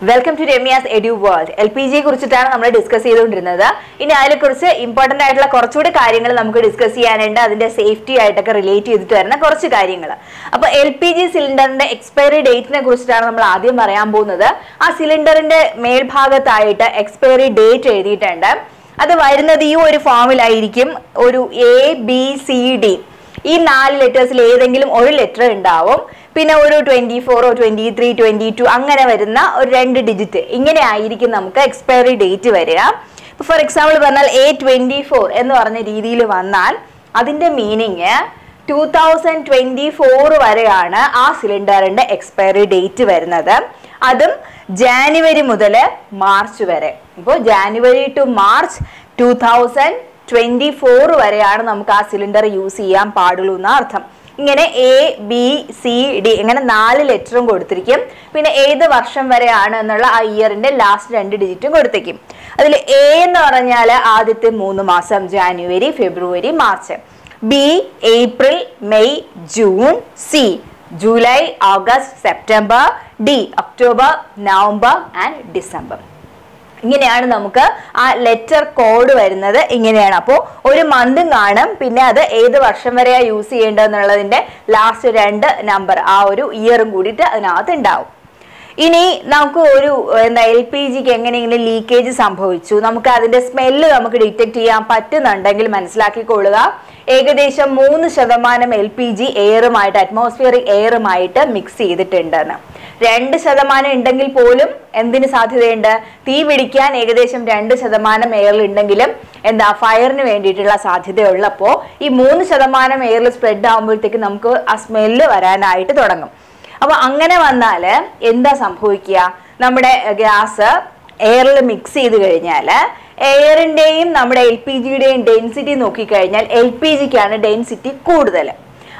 Welcome to Remya's Edu World. LPG kurichitana nammal discuss cheyidondirunathu. Ini adile kurichu important aayittulla korchude karyangal namukku discuss cheyanundu. Adinte safety aayittokke relate cheyidittu varana korchu karyangal. Appo LPG cylinder inde expiry date ne kurichitana nammal aadhyam parayan povunnathu. Aa cylinder inde mel bhagathayittu expiry date ezhudiyittundu. Adu varunathu ee oru formula aayirikkum oru A B C D. Ee naal letters il edengilum oru letter undavum. Pina oru 24 or 23, 22 angane varuna oru rendu digit ingane aayirikkum namukku expiry date variya. For example parnal A24 ennu parna reethiyil vannal adinte meaning 2024 vareyana aa cylinder inde expiry date varunathu. Adum January mudal March vare. Appo January to March 2024 vareyana namukku aa cylinder use cheyan paadullu ennu artham. A, B, C, D. Ingane 4 letter kodutirikum. Pinne edu varsham vare aanu ennulla aa year inde last 2 digit kodutirikum. Adil A ennu paranjal aadite 3 maasam January, February, March. B April, May, June. C July, August, September. D October, November and December. ഇങ്ങനെയാണ് നമുക്ക് ആ letter code വരുന്നത് ഇങ്ങനെയാണ് അപ്പോൾ ഒരു മന്തും കാണും പിന്നെ അത് ഏത് വർഷം വരെയാ യൂസ് ചെയ്യേണ്ടതെന്നുള്ളതിന്റെ ലാസ്റ്റ് 2 നമ്പർ ആ ഒരു ഇയറും കൂടിയിട്ട് അതിനകത്ത് ഉണ്ടാവും ഇനി നമുക്ക് ഒരു എൽപിജിക്ക് എങ്ങനെയെങ്കിലും ലീക്കേജ് സംഭവിച്ചു നമുക്ക് അതിന്റെ സ്മെല്ല് നമുക്ക് ഡിറ്റക്റ്റ് ചെയ്യാൻ പറ്റുന്നുണ്ടെങ്കിൽ മനസ്സിലാക്കിക്കൊള്ളുക ഏകദേശം 3% എൽപിജി എയറുമായിട്ട് അറ്റ്മോസ്ഫിയറിക് എയറുമായിട്ട് മിക്സ് ചെയ്തിട്ടുണ്ടെന്ന് 2% ഉണ്ടെങ്കിൽ പോലും എന്തിന് സാധ്യതയുണ്ട് തീ പിടിക്കാൻ ഏകദേശം 2% എയറിൽ ഉണ്ടെങ്കിലും എന്താ ഫയറിന് വേണ്ടിയിട്ടുള്ള സാധ്യതയുള്ളപ്പോൾ ഈ 3% എയറിൽ സ്പ്രെഡ് ആവുമ്പോഴത്തേക്ക് നമുക്ക് ആ സ്മെല്ല് വരാനായിട്ട് തുടങ്ങും അപ്പോൾ അങ്ങനെ വന്നാൽ എന്താ സംഭവിക്കുക നമ്മുടെ ഗ്യാസ് എയറിൽ മിക്സ് ചെയ്തു കഴിഞ്ഞാൽ എയറിന്റെയും നമ്മുടെ എൽപിജിയുടെയും ഡെൻസിറ്റി നോക്കി കഴിഞ്ഞാൽ എൽപിജിക്കാണ് ഡെൻസിറ്റി കൂടുതൽ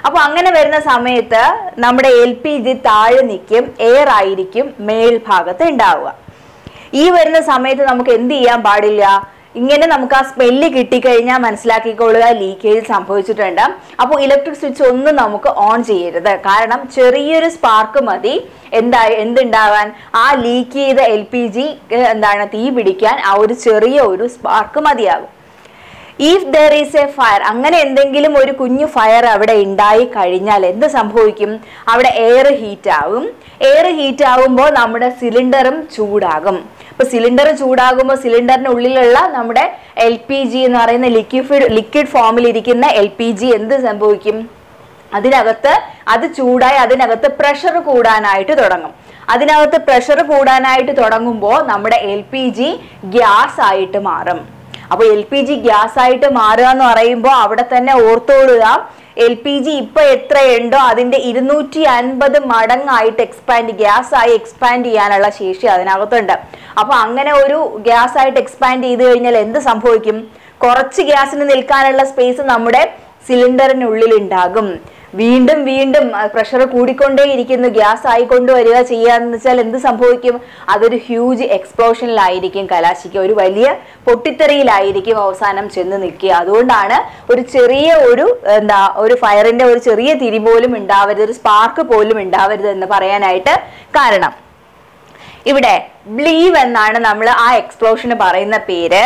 അപ്പോൾ അങ്ങനെ വരുന്ന സമയത്ത് നമ്മുടെ എൽപിജി താഴെ നിൽക്കും എയർ ആയിരിക്കും മേൽഭാഗത്ത് ഉണ്ടാവുക ഈ വരുന്ന സമയത്ത് നമുക്ക് എന്ത് ചെയ്യാൻ പാടില്ല ഇങ്ങനെ നമുക്ക് ആ സ്മെല്ല് കിട്ടിക്കഴിഞ്ഞാൽ മനസ്സിലാക്കിക്കൊള്ളുക ലീക്കേജ് സംഭവിച്ചിട്ടുണ്ട് അപ്പോൾ ഇലക്ട്രിക് സ്വിച്ച് ഒന്നും നമുക്ക് ഓൺ ചെയ്യരുത് കാരണം ചെറിയൊരു സ്പാർക്ക് മതി എന്തുണ്ടാവാൻ ആ ലീക്ക് ചെയ്ത എൽ പി ജി എന്താണ് തീ പിടിക്കാൻ ആ ഒരു ചെറിയ ഒരു സ്പാർക്ക് മതിയാകും if there is a fire അങ്ങനെ എന്തെങ്കിലും ഒരു കുഞ്ഞു ഫയർ അവിടെ ഉണ്ടായി കഴിഞ്ഞാൽ എന്ത് സംഭവിക്കും അവിടെ എയർ ഹീറ്റ് ആവും എയർ ഹീറ്റ് ആവുമ്പോൾ നമ്മുടെ സിലിണ്ടറും ചൂടാകും അപ്പോൾ സിലിണ്ടർ ചൂടാകുമ്പോൾ സിലിണ്ടറിന് ഉള്ളിലുള്ള നമ്മുടെ എൽ പി ജി എന്ന് പറയുന്ന ലിക്വിഡ് ഫോമിൽ ഇരിക്കുന്ന എൽ പി ജി എന്ത് സംഭവിക്കും അതിനകത്ത് അത് ചൂടായി അതിനകത്ത് പ്രഷർ കൂടാനായിട്ട് തുടങ്ങും അതിനകത്ത് പ്രഷർ കൂടാനായിട്ട് തുടങ്ങുമ്പോൾ നമ്മുടെ എൽ പി ജി ഗ്യാസ് ആയിട്ട് മാറും അപ്പോൾ എൽ പി ജി ഗ്യാസ് ആയിട്ട് മാറുക എന്ന് പറയുമ്പോൾ അവിടെ തന്നെ ഓർത്തോടുക എൽ പി ജി ഇപ്പൊ എത്രയുണ്ടോ അതിന്റെ 250 മടങ്ങായിട്ട് ഗ്യാസ് ആയി എക്സ്പാൻഡ് ചെയ്യാനുള്ള ശേഷി അതിനകത്തുണ്ട് അപ്പൊ അങ്ങനെ ഒരു ഗ്യാസ് ആയിട്ട് എക്സ്പാൻഡ് ചെയ്ത് കഴിഞ്ഞാൽ എന്ത് സംഭവിക്കും കുറച്ച് ഗ്യാസിന് നിൽക്കാനുള്ള സ്പേസ് നമ്മുടെ സിലിണ്ടറിനുള്ളിൽ ഉണ്ടാകും വീണ്ടും വീണ്ടും പ്രഷർ കൂടിക്കൊണ്ടേയിരിക്കുന്നു ഗ്യാസ് ആയിക്കൊണ്ടുവരിക ചെയ്യാന്ന് വെച്ചാൽ എന്ത് സംഭവിക്കും അതൊരു ഹ്യൂജ് എക്സ്പ്ലോഷനിലായിരിക്കും കലാശിക്കുക ഒരു വലിയ പൊട്ടിത്തെറിയിലായിരിക്കും അവസാനം ചെന്ന് നിൽക്കുക അതുകൊണ്ടാണ് ഒരു ചെറിയ ഒരു ഒരു ഫയറിന്റെ ഒരു ചെറിയ തിരി പോലും ഉണ്ടാവരുത് ഒരു സ്പാർക്ക് പോലും ഉണ്ടാവരുത് എന്ന് പറയാനായിട്ട് കാരണം ഇവിടെ ബ്ലീവ് എന്നാണ് നമ്മൾ ആ എക്സ്പ്ലോഷന് പറയുന്ന പേര്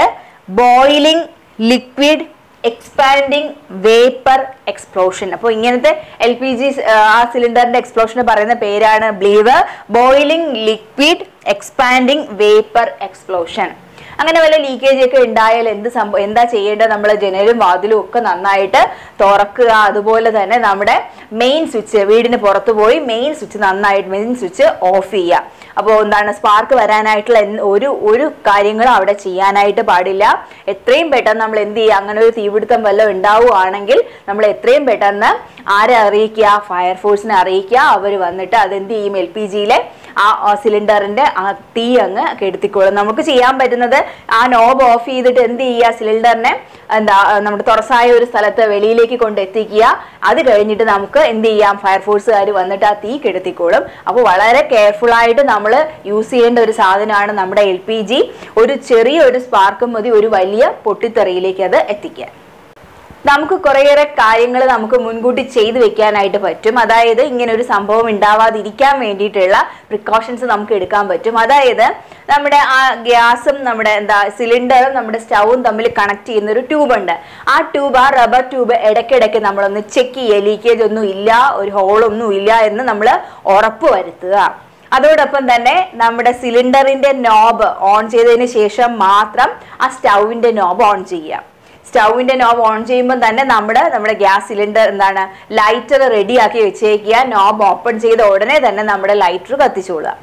boiling liquid expanding vapour explosion അപ്പോൾ ഇങ്ങനത്തെ എൽ പി ജി ആ സിലിണ്ടറിന്റെ എക്സ്പ്ലോഷന് പറയുന്ന പേരാണ് BLEVE boiling liquid expanding vapour explosion അങ്ങനെ വല്ല ലീക്കേജ് ഒക്കെ ഉണ്ടായാൽ എന്താ ചെയ്യേണ്ടത് നമ്മൾ ജനലും വാതിലും ഒക്കെ നന്നായിട്ട് തുറക്കുക അതുപോലെ തന്നെ നമ്മുടെ മെയിൻ സ്വിച്ച് വീടിന് പുറത്തു പോയി മെയിൻ സ്വിച്ച് ഓഫ് ചെയ്യുക അപ്പോൾ എന്താണ് സ്പാർക്ക് വരാനായിട്ടുള്ള ഒരു കാര്യങ്ങളും അവിടെ ചെയ്യാനായിട്ട് പാടില്ല എത്രയും പെട്ടെന്ന് നമ്മൾ എന്ത് ചെയ്യുക അങ്ങനെ ഒരു തീപിടുത്തം വല്ലതും ഉണ്ടാവുകയാണെങ്കിൽ നമ്മൾ എത്രയും പെട്ടെന്ന് ആരെ അറിയിക്കുക ഫയർഫോഴ്സിനെ അറിയിക്കുക അവർ വന്നിട്ട് അതെന്ത് ചെയ്യും എൽ പി ജിയിലെ ആ സിലിണ്ടറിന്റെ ആ തീ അങ്ങ് കെടുത്തിക്കോളും നമുക്ക് ചെയ്യാൻ പറ്റുന്നത് ആ നോബ് ഓഫ് ചെയ്തിട്ട് എന്ത് ചെയ്യുക സിലിണ്ടറിനെ നമ്മുടെ തുറസായ ഒരു സ്ഥലത്ത് വെളിയിലേക്ക് കൊണ്ടെത്തിക്കുക അത് കഴിഞ്ഞിട്ട് നമുക്ക് എന്ത് ചെയ്യാം ഫയർഫോഴ്സുകാർ വന്നിട്ട് ആ തീ കെടുത്തിക്കോളും അപ്പോൾ വളരെ കെയർഫുൾ ആയിട്ട് നമ്മൾ യൂസ് ചെയ്യേണ്ട ഒരു സാധനമാണ് നമ്മുടെ എൽ പി ജി ഒരു ചെറിയ ഒരു സ്പാർക്കും മതി ഒരു വലിയ പൊട്ടിത്തെറിയിലേക്ക് അത് എത്തിക്കുക നമുക്ക് കുറേയേറെ കാര്യങ്ങൾ നമുക്ക് മുൻകൂട്ടി ചെയ്തു വെക്കാനായിട്ട് പറ്റും. അതായത് ഇങ്ങനെ ഒരു സംഭവം ഉണ്ടാവാതിരിക്കാൻ വേണ്ടിയിട്ടുള്ള പ്രിക്കോഷൻസ് നമുക്ക് എടുക്കാൻ പറ്റും. അതായത് നമ്മുടെ ആ ഗ്യാസും നമ്മുടെ സിലിണ്ടറും നമ്മുടെ സ്റ്റൗവും തമ്മിൽ കണക്ട് ചെയ്യുന്ന ഒരു ട്യൂബ് ഉണ്ട്. ആ ട്യൂബ്, ആ റബ്ബർ ട്യൂബ് ഇടയ്ക്കിടയ്ക്ക് നമ്മളൊന്ന് ചെക്ക് ചെയ്യുക. ലീക്കേജ് ഒന്നും ഇല്ല, ഒരു ഹോളൊന്നും ഇല്ല എന്ന് നമ്മൾ ഉറപ്പ് വരുത്തുക. അതോടൊപ്പം തന്നെ നമ്മുടെ സിലിണ്ടറിൻ്റെ നോബ് ഓൺ ചെയ്തതിന് ശേഷം മാത്രം ആ സ്റ്റൗവിൻ്റെ നോബ് ഓൺ ചെയ്യുക. സ്റ്റൗവിൻ്റെ നോബ് ഓൺ ചെയ്യുമ്പോൾ തന്നെ നമ്മുടെ ഗ്യാസ് സിലിണ്ടർ ലൈറ്റർ റെഡിയാക്കി വെച്ചേക്കുക. നോബ് ഓപ്പൺ ചെയ്ത ഉടനെ തന്നെ നമ്മുടെ ലൈറ്റർ കത്തിച്ചോളുക.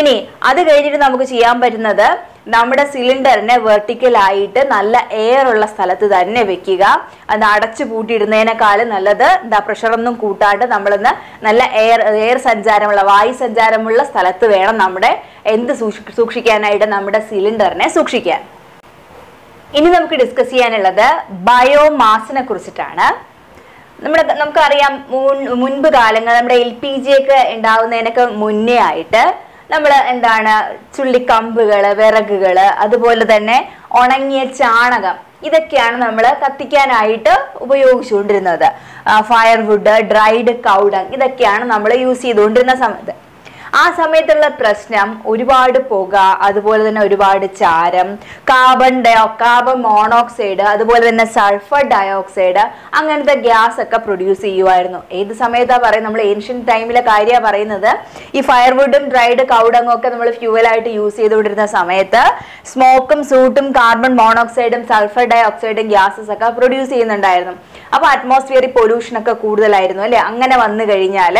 ഇനി അത് കഴിഞ്ഞിട്ട് നമുക്ക് ചെയ്യാൻ പറ്റുന്നത് നമ്മുടെ സിലിണ്ടറിനെ വെർട്ടിക്കലായിട്ട് നല്ല എയർ ഉള്ള സ്ഥലത്ത് തന്നെ വെക്കുക. അത് അടച്ചു പൂട്ടിയിടുന്നതിനേക്കാളും നല്ലത് പ്രഷറൊന്നും കൂട്ടാണ്ട് നമ്മളൊന്ന് നല്ല എയർ സഞ്ചാരമുള്ള, വായു സഞ്ചാരമുള്ള സ്ഥലത്ത് വേണം നമ്മുടെ സൂക്ഷിക്കാനായിട്ട് നമ്മുടെ സിലിണ്ടറിനെ സൂക്ഷിക്കാൻ. ഇനി നമുക്ക് ഡിസ്കസ് ചെയ്യാനുള്ളത് ബയോമാസിനെ കുറിച്ചിട്ടാണ്. നമുക്കറിയാം മുൻപ് കാലങ്ങൾ നമ്മുടെ LPG ഒക്കെ ഉണ്ടാവുന്നതിനൊക്കെ മുന്നേ ആയിട്ട് നമ്മൾ ചുള്ളിക്കമ്പുകൾ, വിറകുകൾ, അതുപോലെ തന്നെ ഉണങ്ങിയ ചാണകം, ഇതൊക്കെയാണ് നമ്മൾ കത്തിക്കാനായിട്ട് ഉപയോഗിച്ചുകൊണ്ടിരുന്നത്. ഫയർവുഡ്, ഡ്രൈഡ് കൗഡങ്, ഇതൊക്കെയാണ് നമ്മൾ യൂസ് ചെയ്തുകൊണ്ടിരുന്ന സമയത്ത്. ആ സമയത്തുള്ള പ്രശ്നം ഒരുപാട് പുക, അതുപോലെ തന്നെ ഒരുപാട് ചാരം, കാർബൺ മോണോക്സൈഡ്, അതുപോലെ തന്നെ സൾഫർ ഡയോക്സൈഡ്, അങ്ങനത്തെ ഗ്യാസ് ഒക്കെ പ്രൊഡ്യൂസ് ചെയ്യുമായിരുന്നു. ഏത് സമയത്താണ് പറയുന്നത്? നമ്മൾ ഏൻഷ്യൻ്റ് ടൈമിലെ കാര്യമാണ് പറയുന്നത്. ഈ ഫയർവുഡും ഡ്രൈഡ് കൗഡങ്ങും ഒക്കെ നമ്മൾ ഫ്യൂവലായിട്ട് യൂസ് ചെയ്തുകൊണ്ടിരുന്ന സമയത്ത് സ്മോക്കും സൂട്ടും കാർബൺ മോണോക്സൈഡും സൾഫർ ഡയോക്സൈഡും ഗ്യാസസ് ഒക്കെ പ്രൊഡ്യൂസ് ചെയ്യുന്നുണ്ടായിരുന്നു. അപ്പോൾ അറ്റ്മോസ്ഫിയറിൽ പൊല്യൂഷനൊക്കെ കൂടുതലായിരുന്നു അല്ലേ? അങ്ങനെ വന്നു കഴിഞ്ഞാൽ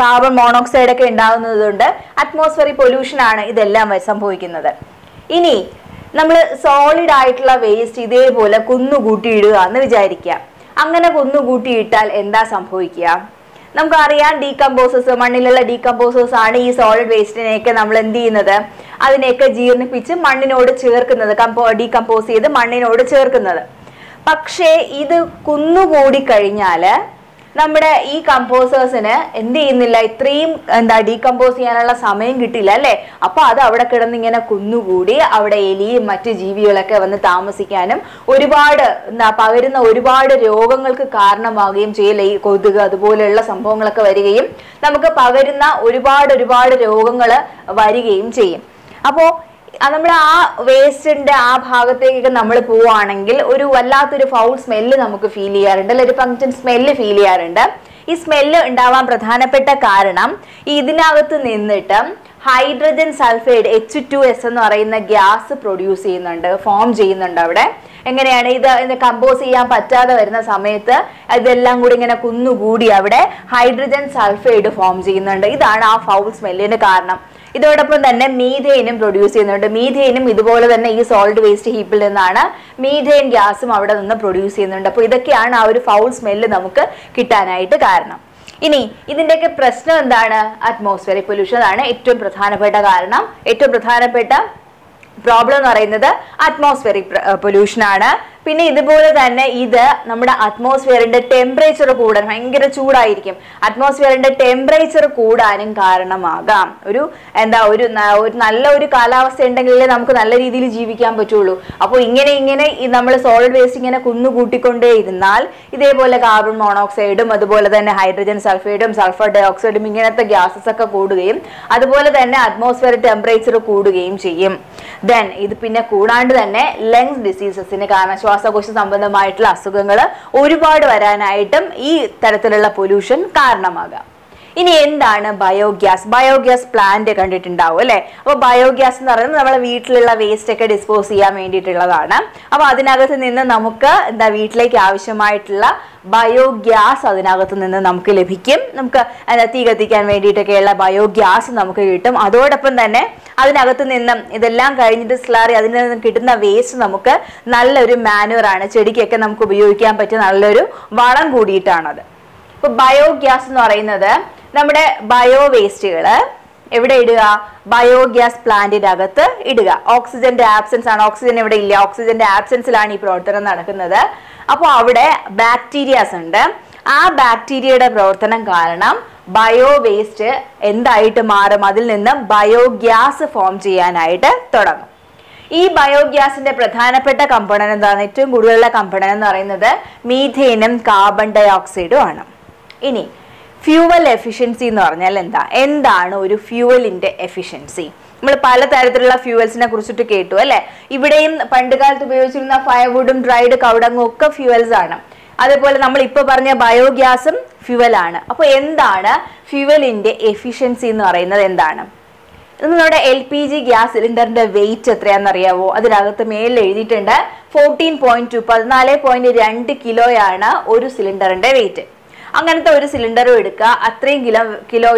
കാർബൺ മോണോക്സൈഡ് ഒക്കെ ഉണ്ടാകുന്നതുകൊണ്ട് അറ്റ്മോസ്ഫിയറിൽ പൊല്യൂഷൻ ആണ് ഇതെല്ലാം സംഭവിക്കുന്നത്. ഇനി നമ്മൾ സോളിഡ് ആയിട്ടുള്ള വേസ്റ്റ് ഇതേപോലെ കുന്നുകൂട്ടിയിടുക എന്ന് വിചാരിക്കുക. അങ്ങനെ കുന്നുകൂട്ടിയിട്ടാൽ എന്താ സംഭവിക്കുക? നമുക്കറിയാം ഡീകമ്പോസേഴ്സ്, മണ്ണിലുള്ള ഡീകമ്പോസേഴ്സ് ആണ് ഈ സോളിഡ് വേസ്റ്റിനെയൊക്കെ നമ്മൾ എന്ത് ചെയ്യുന്നത്, അതിനെയൊക്കെ ജീർണിപ്പിച്ച് മണ്ണിനോട് ചേർക്കുന്നത്, ഡീകമ്പോസ് ചെയ്ത് മണ്ണിനോട് ചേർക്കുന്നത്. പക്ഷേ ഇത് കുന്നുകൂടി കഴിഞ്ഞാൽ നമ്മുടെ ഈ കമ്പോസേഴ്സിന് എന്ത് ചെയ്യുന്നില്ല, ഇത്രയും ഡീകമ്പോസ് ചെയ്യാനുള്ള സമയം കിട്ടില്ല അല്ലേ? അപ്പൊ അത് അവിടെ കിടന്നിങ്ങനെ കുന്നുകൂടി അവിടെ എലിയും മറ്റ് ജീവികളൊക്കെ വന്ന് താമസിക്കാനും ഒരുപാട് പകരുന്ന ഒരുപാട് രോഗങ്ങൾക്ക് കാരണമാവുകയും ചെയ്യില്ല. ഈ കൊതുക് അതുപോലെയുള്ള സംഭവങ്ങളൊക്കെ വരികയും നമുക്ക് പകരുന്ന ഒരുപാട് രോഗങ്ങൾ വരികയും ചെയ്യും. അപ്പോൾ നമ്മുടെ ആ വേസ്റ്റിന്റെ ആ ഭാഗത്തേക്കൊക്കെ നമ്മൾ പോവുകയാണെങ്കിൽ ഒരു വല്ലാത്തൊരു ഫൗൾ സ്മെല്ല് നമുക്ക് ഫീൽ ചെയ്യാറുണ്ട് അല്ലെ? ഒരു പങ്ക്ചൻ സ്മെല്ല് ഫീൽ ചെയ്യാറുണ്ട്. ഈ സ്മെല്ല് ഉണ്ടാവാൻ പ്രധാനപ്പെട്ട കാരണം ഇതിനകത്ത് നിന്നിട്ട് ഹൈഡ്രജൻ സൾഫൈഡ് H2S എന്ന് പറയുന്ന ഗ്യാസ് പ്രൊഡ്യൂസ് ചെയ്യുന്നുണ്ട്, ഫോം ചെയ്യുന്നുണ്ട് അവിടെ. എങ്ങനെയാണ് ഇത് കമ്പോസ് ചെയ്യാൻ പറ്റാതെ വരുന്ന സമയത്ത് ഇതെല്ലാം കൂടി ഇങ്ങനെ കുന്നുകൂടി അവിടെ ഹൈഡ്രജൻ സൾഫൈഡ് ഫോം ചെയ്യുന്നുണ്ട്. ഇതാണ് ആ ഫൗൾ സ്മെല്ലിന് കാരണം. ഇതോടൊപ്പം തന്നെ മീഥേനും പ്രൊഡ്യൂസ് ചെയ്യുന്നുണ്ട്. മീഥേനും ഇതുപോലെ തന്നെ ഈ സോളിഡ് വേസ്റ്റ് ഹീപ്പിൽ നിന്നാണ് മീഥേൻ ഗ്യാസും അവിടെ നിന്ന് പ്രൊഡ്യൂസ് ചെയ്യുന്നുണ്ട്. അപ്പോൾ ഇതൊക്കെയാണ് ആ ഒരു ഫൗൾ സ്മെല്ല് നമുക്ക് കിട്ടാനായിട്ട് കാരണം. ഇനി ഇതിൻ്റെയൊക്കെ പ്രശ്നം എന്താണ്? അറ്റ്മോസ്ഫിയറിക് പൊല്യൂഷൻ ആണ് ഏറ്റവും പ്രധാനപ്പെട്ട കാരണം. ഏറ്റവും പ്രധാനപ്പെട്ട പ്രോബ്ലം എന്ന് പറയുന്നത് അറ്റ്മോസ്ഫിയറിക് പൊല്യൂഷൻ ആണ്. പിന്നെ ഇതുപോലെ തന്നെ ഇത് നമ്മുടെ അറ്റ്മോസ്ഫിയറിന്റെ ടെമ്പറേച്ചർ കൂടാൻ, ഭയങ്കര ചൂടായിരിക്കും, അറ്റ്മോസ്ഫിയറിന്റെ ടെമ്പറേച്ചർ കൂടാനും കാരണമാകാം. ഒരു നല്ല ഒരു കാലാവസ്ഥ ഉണ്ടെങ്കിലേ നമുക്ക് നല്ല രീതിയിൽ ജീവിക്കാൻ പറ്റുള്ളൂ. അപ്പോൾ ഇങ്ങനെ നമ്മൾ സോളിഡ് വേസ്റ്റ് ഇങ്ങനെ കുന്നുകൂട്ടിക്കൊണ്ടേ ഇരുന്നാൽ ഇതേപോലെ കാർബൺ മോണോക്സൈഡും അതുപോലെ തന്നെ ഹൈഡ്രജൻ സൾഫൈഡും സൾഫർ ഡയോക്സൈഡും ഇങ്ങനത്തെ ഗ്യാസസ് ഒക്കെ കൂടുകയും അതുപോലെ തന്നെ അറ്റ്മോസ്ഫിയർ ടെമ്പറേച്ചർ കൂടുകയും ചെയ്യും. ദെൻ ഇത് പിന്നെ കൂടാണ്ട് തന്നെ ലങ്സ് ഡിസീസസിന് കാരണം, ശ്വാസകോശ സംബന്ധമായിട്ടുള്ള അസുഖങ്ങൾ ഒരുപാട് വരാനായിട്ടും ഈ തരത്തിലുള്ള പൊല്യൂഷൻ കാരണമാകാം. ഇനി എന്താണ് ബയോഗ്യാസ്? ബയോഗ്യാസ് പ്ലാന്റ് കണ്ടിട്ടുണ്ടാവും അല്ലേ? അപ്പോൾ ബയോഗ്യാസ് എന്ന് പറയുന്നത് നമ്മളെ വീട്ടിലുള്ള വേസ്റ്റ് ഒക്കെ ഡിസ്പോസ് ചെയ്യാൻ വേണ്ടിയിട്ടുള്ളതാണ്. അപ്പോൾ അതിനകത്ത് നിന്ന് നമുക്ക് വീട്ടിലേക്ക് ആവശ്യമായിട്ടുള്ള ബയോഗ്യാസ് അതിനകത്ത് നിന്ന് നമുക്ക് ലഭിക്കും. നമുക്ക് തീ കത്തിക്കാൻ വേണ്ടിയിട്ടൊക്കെയുള്ള ബയോഗ്യാസ് നമുക്ക് കിട്ടും. അതോടൊപ്പം തന്നെ അതിനകത്ത് നിന്നും ഇതെല്ലാം കഴിഞ്ഞിട്ട് സ്ലറി, അതിൽ നിന്ന് കിട്ടുന്ന വേസ്റ്റ് നമുക്ക് നല്ലൊരു മാനുവറാണ്, ചെടിക്കൊക്കെ നമുക്ക് ഉപയോഗിക്കാൻ പറ്റിയ നല്ലൊരു വളം കൂടിയിട്ടാണത്. ഇപ്പോൾ ബയോഗ്യാസ് എന്ന് പറയുന്നത് നമ്മുടെ ബയോ വേസ്റ്റുകൾ എവിടെ ഇടുക? ബയോഗ്യാസ് പ്ലാന്റിന്റെ അകത്ത് ഇടുക. ഓക്സിജന്റെ ആബ്സെൻസ് ആണ്, ഓക്സിജൻ ഇവിടെ ഇല്ല, ഓക്സിജന്റെ ആബ്സെൻസിലാണ് ഈ പ്രവർത്തനം നടക്കുന്നത്. അപ്പോൾ അവിടെ ബാക്ടീരിയാസ് ഉണ്ട്. ആ ബാക്ടീരിയയുടെ പ്രവർത്തനം കാരണം ബയോ വേസ്റ്റ് എന്തായിട്ട് മാറും? അതിൽ നിന്ന് ബയോഗ്യാസ് ഫോം ചെയ്യാനായിട്ട് തുടങ്ങും. This biogas is a component of the component methane and carbon dioxide. This fuel efficiency is a fuel efficiency. We have to fuels in a crucible. If we have firewood and dried cow, fuels are. That is why we have biogas and fuel. So, what is fuel efficiency? LPG gas cylinder weight is 14.2 14.2 kg one cylinder weight. If you cylinder, you can kilo.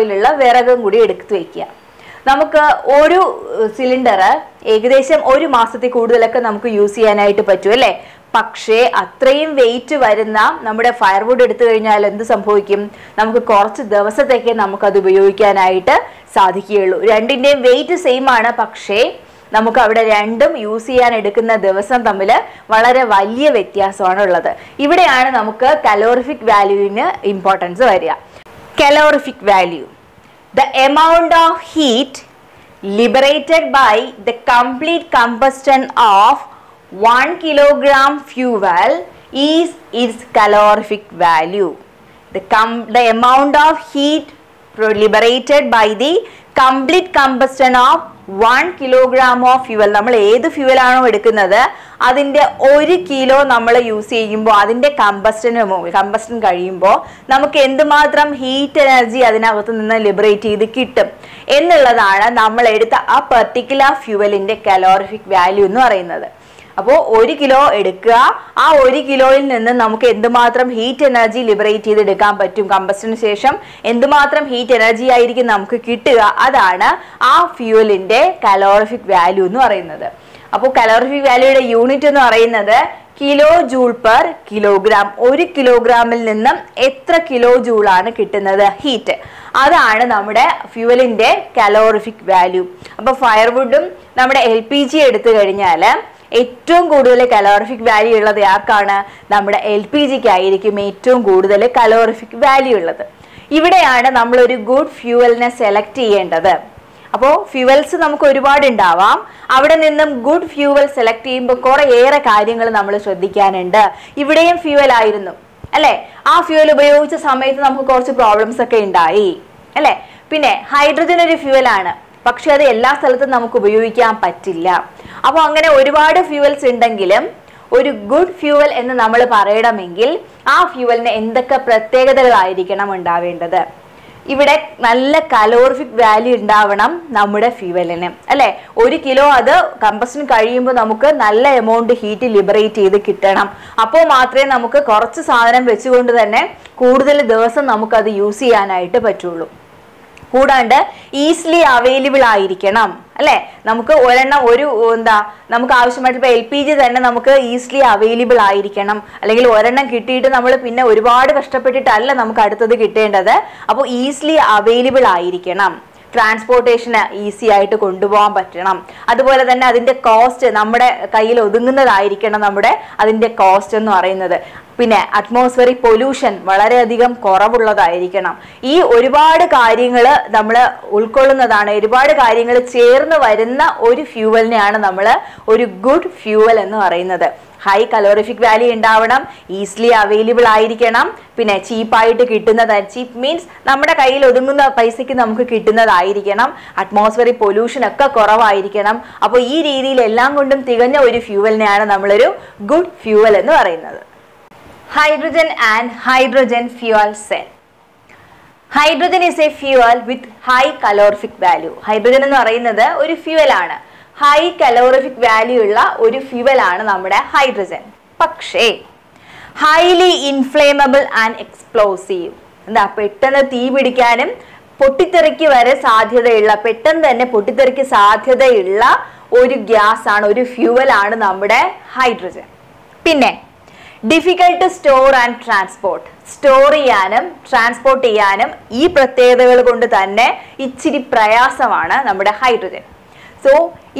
One cylinder use one Pakshe, atrain weight varana, numbered firewood at the island, the Sampokim, Namka Korch, the Vasateke, Namaka, the Buyukan, Ita, Sadhikil. Randine weight same ana Pakshe, Namaka random, UC and Edukana, the Vasan Tamila, Valare Valia Vetia, so on or other. Even an Namka calorific value in importance area. Calorific value. The amount of heat liberated by the complete combustion of 1 kilogram fuel is its calorific value. The amount of heat liberated by the complete combustion of 1 kilogram of fuel. Nammal edu fuel aanu edukunnathu adinte 1 kilo nammal use cheyyumbo adinte combustion kariyumbo namukku endu matram heat energy adinagathu ninna liberate cheyidu kittum ennulladana nammal edutha a particular fuel inde calorific value ennu parayunnathu. So, 1 kilo edukka, aa 1 kilo il ninnu namukku endumatram heat energy liberate cheyidu edukkan pattum combustion shesham endumatram heat energy aayirikku namukku kittuka adana aa fuel inde calorific value ennu parayunnathu. So, calorific value ide unit ennu parayunnathu kilojoule per kilogram. 1 kilogram il ninnu etra kilojoule aanu kittunnathu heat. That's നമ്മുടെ fuel inde calorific value. So, firewood nammade LPG eduthu kazhinjal ഏറ്റവും കൂടുതൽ calorific value ഉള്ളത് ആർക്കാണ് നമ്മുടെ LPGക്ക് ആയിരിക്കും ഏറ്റവും കൂടുതൽ calorific value ഉള്ളത്. ഇവിടെയാണ് നമ്മൾ ഒരു good fuel നെ സെലക്ട് ചെയ്യേണ്ടത്. അപ്പോൾ fuels നമുക്ക് ഒരുപാട് ഉണ്ടാവാം. അവിടെ നിന്നും good fuel സെലക്ട് ചെയ്യുമ്പോൾ കുറേയേറെ കാര്യങ്ങൾ നമ്മൾ ശ്രദ്ധിക്കാനുണ്ട്. ഇവിടെയും fuel ആയിരുന്നു. അല്ലേ? ആ fuel ഉപയോഗിച്ച സമയത്ത് നമുക്ക് കുറച്ച് problems ഒക്കെ ഉണ്ടായി. അല്ലേ? പിന്നെ hydrogen ഒരു fuel ആണ്. പക്ഷേ അത് എല്ലാ സ്ഥലത്തും നമുക്ക് ഉപയോഗിക്കാൻ പറ്റില്ല. അപ്പോൾ അങ്ങനെ ഒരുപാട് ഫ്യൂവൽസ് ഉണ്ടെങ്കിലും ഒരു ഗുഡ് ഫ്യൂവൽ എന്ന് നമ്മൾ പറയണമെങ്കിൽ ആ ഫ്യൂവലിന് എന്തൊക്കെ പ്രത്യേകതകളായിരിക്കണം ഉണ്ടാവേണ്ടത്. ഇവിടെ നല്ല കലോറിഫിക് വാല്യൂ ഉണ്ടാവണം നമ്മുടെ ഫ്യൂവലിന്. അല്ലേ? 1 കിലോ അത് കംബസ്റ്റൻ കഴിയുമ്പോൾ നമുക്ക് നല്ല എമൗണ്ട് ഹീറ്റ് ലിബറേറ്റ് ചെയ്ത് കിട്ടണം. അപ്പോൾ മാത്രമേ നമുക്ക് കുറച്ച് സാധനം വെച്ചുകൊണ്ട് തന്നെ കൂടുതൽ ദിവസം നമുക്ക് അത് യൂസ് ചെയ്യാനായിട്ട് പറ്റുള്ളൂ. കൂടാണ്ട് ഈസിലി അവൈലബിൾ ആയിരിക്കണം അല്ലേ? നമുക്ക് നമുക്ക് ആവശ്യമായിട്ടുള്ള എൽപിജി തന്നെ നമുക്ക് ഈസിലി അവൈലബിൾ ആയിരിക്കണം. അല്ലെങ്കിൽ ഒരെണ്ണം കിട്ടിയിട്ട് നമ്മൾ പിന്നെ ഒരുപാട് കഷ്ടപ്പെട്ടിട്ടല്ല നമുക്ക് അടുത്തത് കിട്ടേണ്ടത്. അപ്പോൾ ഈസിലി അവൈലബിൾ ആയിരിക്കണം. Transportation easy ആയിട്ട് കൊണ്ടുപോകാൻ പറ്റണം. അതുപോലെ തന്നെ അതിന്റെ കോസ്റ്റ് നമ്മുടെ കയ്യിൽ ഒതുങ്ങുന്നതായിരിക്കണം നമ്മുടെ അതിന്റെ കോസ്റ്റ് എന്ന് പറയുന്നത്. പിന്നെ atmospheric pollution വളരെ അധികം കുറവുള്ളതായിരിക്കണം. ഈ ഒരുപാട് കാര്യങ്ങൾ നമ്മൾ ഉൾക്കൊള്ളുന്നതാണ്. ഒരുപാട് കാര്യങ്ങൾ ചേർന്ന് വരുന്ന ഒരു ഫ്യൂവലിനെയാണ് നമ്മൾ ഒരു good fuel എന്ന് പറയുന്നത്. High calorific value ഉണ്ടാവണം, easily available ആയിരിക്കണം, പിന്നെ cheap ആയിട്ട് കിട്ടുന്നതാണ്. Cheap means നമ്മുടെ കയ്യിൽ ഒതുങ്ങുന്ന പൈസയ്ക്ക് നമുക്ക് കിട്ടുന്നതായിരിക്കണം. Atmospheric pollution ഒക്കെ കുറവായിരിക്കണം. അപ്പോൾ ഈ രീതിയിൽ എല്ലാം കൊണ്ടും തികഞ്ഞ ഒരു ഫ്യൂവലിനെയാണ് നമ്മൾ ഒരു good fuel എന്ന് പറയുന്നത്. Hydrogen and hydrogen fuel cell. Hydrogen is a fuel with high calorific value. Hydrogen എന്ന് പറയുന്നത് ഒരു fuel ആണ്. High calorific value ഉള്ള ഒരു fuel ആണ് നമ്മുടെ ഹൈഡ്രജൻ. പക്ഷേ highly inflammable and explosive. എന്താ പെട്ടെന്ന് തീ പിടിക്കാനും പൊട്ടിത്തെറിക്ക് വരെ സാധ്യതയുള്ള പെട്ടെന്ന് തന്നെ പൊട്ടിത്തെറിക്ക് സാധ്യതയുള്ള ഒരു ഗ്യാസ് ആണ് ഒരു fuel ആണ് നമ്മുടെ ഹൈഡ്രജൻ. പിന്നെ difficult to store and transport. Store ചെയ്യാനും transport ചെയ്യാനും ഈ പ്രത്യേകതകൾ കൊണ്ട് തന്നെ ഇച്ചിരി പ്രയാസമാണ് നമ്മുടെ ഹൈഡ്രജൻ. So,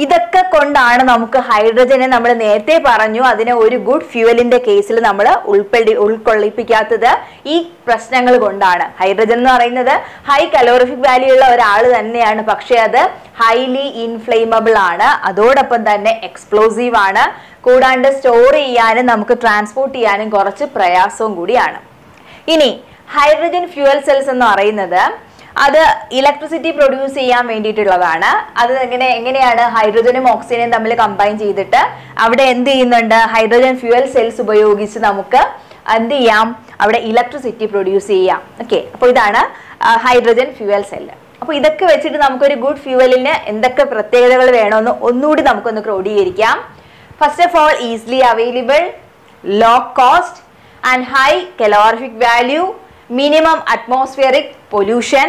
ഇതൊക്കെ കൊണ്ടാണ് നമുക്ക് ഹൈഡ്രജനെ നമ്മൾ നേരത്തെ പറഞ്ഞു അതിനെ ഒരു ഗുഡ് ഫ്യൂവലിന്റെ കേസിൽ നമ്മൾ ഉൾക്കൊള്ളിപ്പിക്കാത്തത് ഈ പ്രശ്നങ്ങൾ കൊണ്ടാണ് ഹൈഡ്രജൻ എന്ന് പറയുന്നത് ഹൈ കലോറിഫിക് വാല്യൂ ഉള്ള ഒരാൾ തന്നെയാണ് പക്ഷേ അത് ഹൈലി ഇൻഫ്ലേമബിൾ ആണ് അതോടൊപ്പം തന്നെ എക്സ്പ്ലോസീവ് ആണ് കൂടാണ്ട് സ്റ്റോർ ചെയ്യാനും നമുക്ക് ട്രാൻസ്പോർട്ട് ചെയ്യാനും കുറച്ച് പ്രയാസവും കൂടിയാണ് ഇനി ഹൈഡ്രജൻ ഫ്യൂവൽ സെൽസ് എന്ന് പറയുന്നത് അത് ഇലക്ട്രിസിറ്റി പ്രൊഡ്യൂസ് ചെയ്യാൻ വേണ്ടിയിട്ടുള്ളതാണ് അത് എങ്ങനെയാണ് ഹൈഡ്രജനും ഓക്സിജനും തമ്മിൽ കമ്പൈൻ ചെയ്തിട്ട് അവിടെ എന്ത് ചെയ്യുന്നുണ്ട് ഹൈഡ്രജൻ ഫ്യൂവൽ സെൽസ് ഉപയോഗിച്ച് നമുക്ക് എന്ത് ചെയ്യാം അവിടെ ഇലക്ട്രിസിറ്റി പ്രൊഡ്യൂസ് ചെയ്യാം ഓക്കെ അപ്പോൾ ഇതാണ് ഹൈഡ്രജൻ ഫ്യൂവൽ സെല്ല് അപ്പോൾ ഇതൊക്കെ വെച്ചിട്ട് നമുക്കൊരു ഗുഡ് ഫ്യൂവലിന് എന്തൊക്കെ പ്രത്യേകതകൾ വേണമെന്ന് ഒന്നുകൂടി നമുക്കൊന്ന് ക്രോഡീകരിക്കാം first of all easily available low cost and high calorific value minimum atmospheric pollution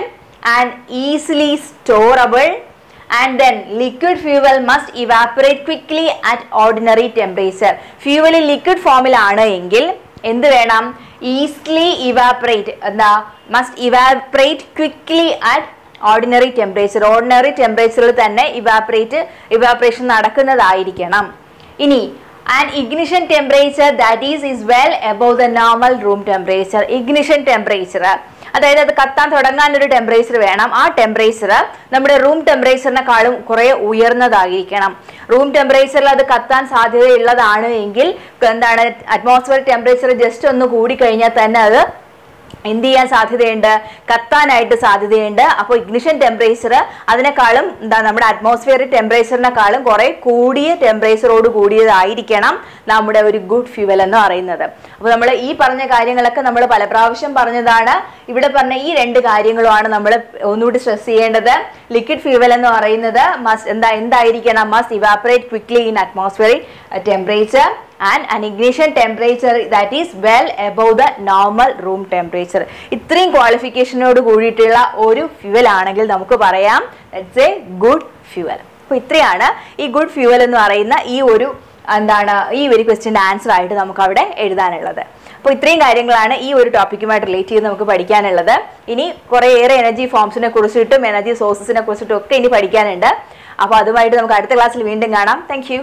and easily storable and then liquid fuel must evaporate quickly at ordinary temperature. Fuel in liquid form aanu engil endu venam easily evaporate must evaporate quickly at ordinary temperature. Ordinary temperature il thanne evaporation nadakkunnadayirikkanam. Ini and ignition temperature that is well above the normal room temperature. Ignition temperature അതായത് അത് കത്താൻ തുടങ്ങാനൊരു temperature വേണം ആ temperature നമ്മുടെ room ടെമ്പറേച്ചറിനെക്കാളും കുറേ ഉയർന്നതായിരിക്കണം room ടെമ്പറേച്ചറിൽ അത് കത്താൻ സാധ്യതയുള്ളതാണ് എങ്കിൽ എന്താണ് അറ്റ്മോസ്ഫിയർ ടെമ്പറേച്ചർ ജസ്റ്റ് ഒന്ന് കൂടി കഴിഞ്ഞാൽ തന്നെ അത് എന്ത് ചെയ്യാൻ സാധ്യതയുണ്ട് കത്താനായിട്ട് സാധ്യതയുണ്ട് അപ്പോൾ ഇഗ്നിഷൻ ടെമ്പറേച്ചർ അതിനേക്കാളും എന്താ നമ്മുടെ അറ്റ്മോസ്ഫിയർ ടെമ്പറേച്ചറിനേക്കാളും കുറേ കൂടിയ ടെമ്പറേച്ചറോട് കൂടിയതായിരിക്കണം നമ്മുടെ ഒരു ഗുഡ് ഫ്യൂവൽ എന്ന് പറയുന്നത് അപ്പോൾ നമ്മൾ ഈ പറഞ്ഞ കാര്യങ്ങളൊക്കെ നമ്മൾ പല പ്രാവശ്യം പറഞ്ഞതാണ് ഇവിടെ പറഞ്ഞ ഈ രണ്ട് കാര്യങ്ങളുമാണ് നമ്മൾ ഒന്നുകൂടി സ്ട്രെസ് ചെയ്യേണ്ടത് ലിക്വിഡ് ഫ്യൂവൽ എന്ന് പറയുന്നത് എന്തായിരിക്കണം must evaporate quickly in atmosphere temperature and an ignition temperature that is well above the normal room temperature. ഇത്രയും ക്വാളിഫിക്കേഷനോട് കൂടിയിട്ടുള്ള ഒരു ഫ്യൂവൽ ആണെങ്കിൽ നമുക്ക് പറയാം ദാറ്റ്സ് എ ഗുഡ് ഫ്യൂവൽ. അപ്പോൾ ഇത്രയാണ് ഈ ഗുഡ് ഫ്യൂവൽ എന്ന് പറയുന്ന ഈ ഒരു എന്താണ് ഈ ഒരു ക്വസ്റ്റ്യൻ്റെ ആൻസർ ആയിട്ട് നമുക്ക് അവിടെ എഴുതാനുള്ളത്. അപ്പോൾ ഇത്രയും കാര്യങ്ങളാണ് ഈ ഒരു ടോപ്പിക്കുമായിട്ട് റിലേറ്റ് ചെയ്ത് നമുക്ക് പഠിക്കാനുള്ളത്. ഇനി കുറേയേറെ എനർജി ഫോംസിനെ കുറിച്ചിട്ടും എനർജി സോഴ്സസിനെ കുറിച്ചിട്ടും ഒക്കെ ഇനി പഠിക്കാനുണ്ട്. അപ്പോൾ അതുമായിട്ട് നമുക്ക് അടുത്ത ക്ലാസ്സിൽ വീണ്ടും കാണാം. Thank U.